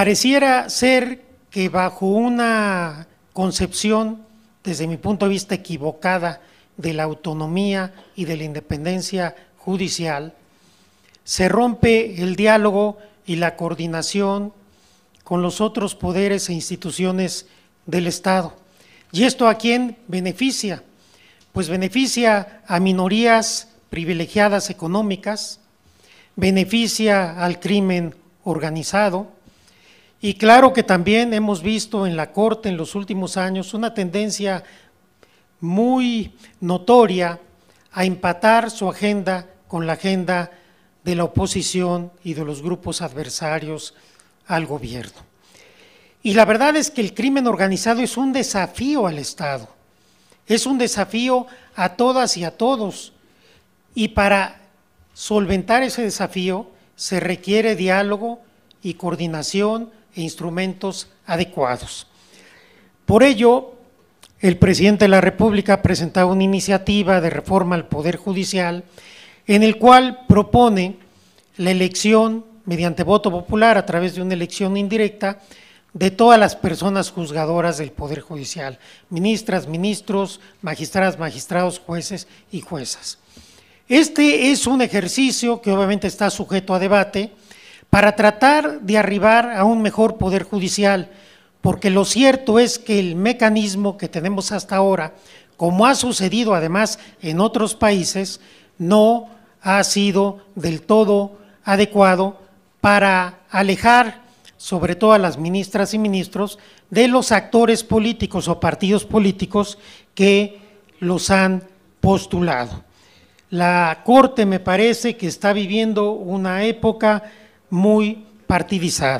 Pareciera ser que bajo una concepción, desde mi punto de vista equivocada, de la autonomía y de la independencia judicial, se rompe el diálogo y la coordinación con los otros poderes e instituciones del Estado. ¿Y esto a quién beneficia? Pues beneficia a minorías privilegiadas económicas, beneficia al crimen organizado y claro que también hemos visto en la Corte en los últimos años una tendencia muy notoria a empatar su agenda con la agenda de la oposición y de los grupos adversarios al gobierno. Y la verdad es que el crimen organizado es un desafío al Estado, es un desafío a todas y a todos, y para solventar ese desafío se requiere diálogo y coordinación e instrumentos adecuados. Por ello, el presidente de la República ha presentado una iniciativa de reforma al Poder Judicial en el cual propone la elección mediante voto popular a través de una elección indirecta de todas las personas juzgadoras del Poder Judicial, ministras, ministros, magistradas, magistrados, jueces y juezas. Este es un ejercicio que obviamente está sujeto a debate para tratar de arribar a un mejor Poder Judicial, porque lo cierto es que el mecanismo que tenemos hasta ahora, como ha sucedido además en otros países, no ha sido del todo adecuado para alejar sobre todo a las ministras y ministros de los actores políticos o partidos políticos que los han postulado. La Corte me parece que está viviendo una época muy partidizada.